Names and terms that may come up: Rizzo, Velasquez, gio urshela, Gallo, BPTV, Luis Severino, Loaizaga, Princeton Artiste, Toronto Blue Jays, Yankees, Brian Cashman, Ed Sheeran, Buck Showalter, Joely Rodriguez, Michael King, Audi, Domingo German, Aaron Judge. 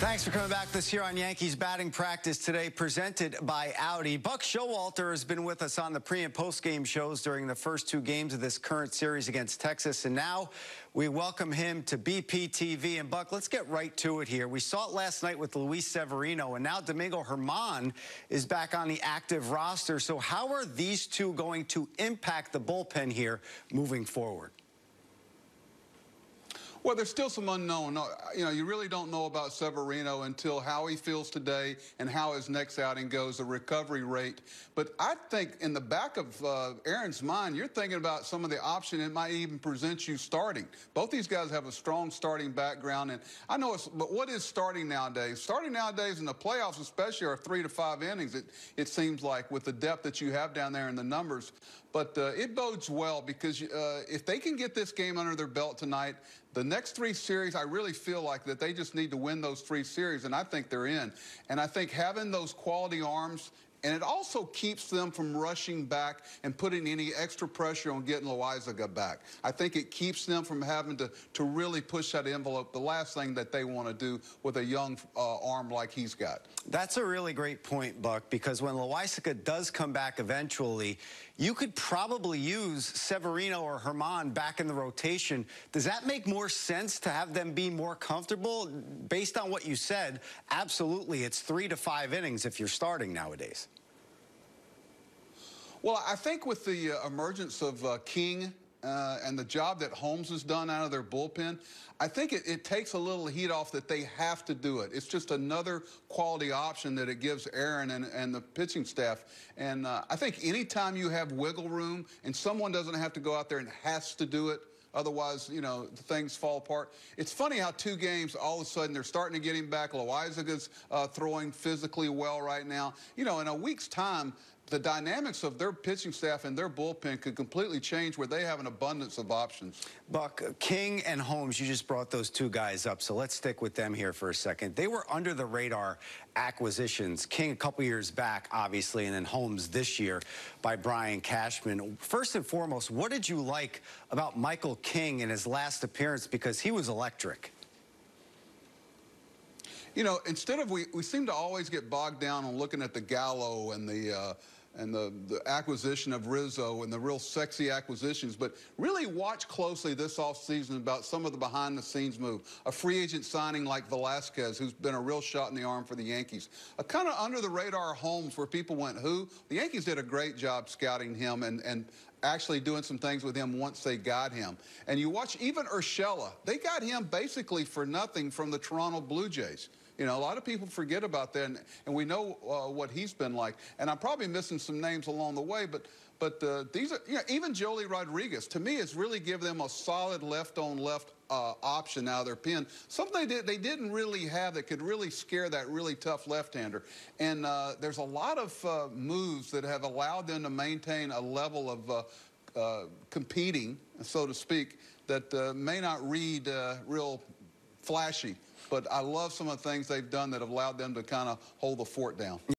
Thanks for coming back this year on Yankees Batting Practice today, presented by Audi. Buck Showalter has been with us on the pre- and post-game shows during the first two games of this current series against Texas, and now we welcome him to BPTV. And, Buck, let's get right to it here. We saw it last night with Luis Severino, and now Domingo German is back on the active roster. So how are these two going to impact the bullpen here moving forward? Well, there's still some unknown. You know, you really don't know about Severino until how he feels today and how his next outing goes, the recovery rate. But I think in the back of Aaron's mind, you're thinking about some of the option it might even present you starting. Both these guys have a strong starting background, and I know it's. But what is starting nowadays? Starting nowadays in the playoffs, especially, are 3 to 5 innings. It seems like with the depth that you have down there and the numbers. But it bodes well because if they can get this game under their belt tonight, the next 3 series, I really feel like that they just need to win those 3 series, and I think they're in. And I think having those quality arms, and it also keeps them from rushing back and putting any extra pressure on getting Loaizaga back. I think it keeps them from having to really push that envelope, the last thing that they want to do with a young arm like he's got. That's a really great point, Buck, because when Loaizaga does come back eventually, you could probably use Severino or German back in the rotation. Does that make more sense to have them be more comfortable? Based on what you said, absolutely, it's 3 to 5 innings if you're starting nowadays. Well, I think with the emergence of King and the job that Holmes has done out of their bullpen, I think it takes a little heat off that they have to do it. It's just another quality option that it gives Aaron and the pitching staff. And I think anytime you have wiggle room and someone doesn't have to go out there and has to do it, otherwise, you know, things fall apart. It's funny how 2 games, all of a sudden, they're starting to get him back. Loaizaga's throwing physically well right now. You know, in a week's time, the dynamics of their pitching staff and their bullpen could completely change where they have an abundance of options. Buck, King and Holmes, you just brought those 2 guys up, so let's stick with them here for a second. They were under-the-radar acquisitions. King a couple years back, obviously, and then Holmes this year by Brian Cashman. First and foremost, what did you like about Michael King in his last appearance? Because he was electric. You know, instead of we seem to always get bogged down on looking at the Gallo and the acquisition of Rizzo and the real sexy acquisitions, but really watch closely this offseason about some of the behind-the-scenes move. A free agent signing like Velasquez, who's been a real shot in the arm for the Yankees. A kind of under-the-radar Holmes where people went, who? The Yankees did a great job scouting him and actually doing some things with him once they got him. And you watch even Urshela. They got him basically for nothing from the Toronto Blue Jays. You know, a lot of people forget about that, and we know what he's been like. And I'm probably missing some names along the way, but these are, you know, even Joely Rodriguez, to me, has really given them a solid left-on-left option out of their pen. Something they didn't really have that could really scare that really tough left-hander. And there's a lot of moves that have allowed them to maintain a level of competing, so to speak, that may not read real flashy. But I love some of the things they've done that have allowed them to kind of hold the fort down.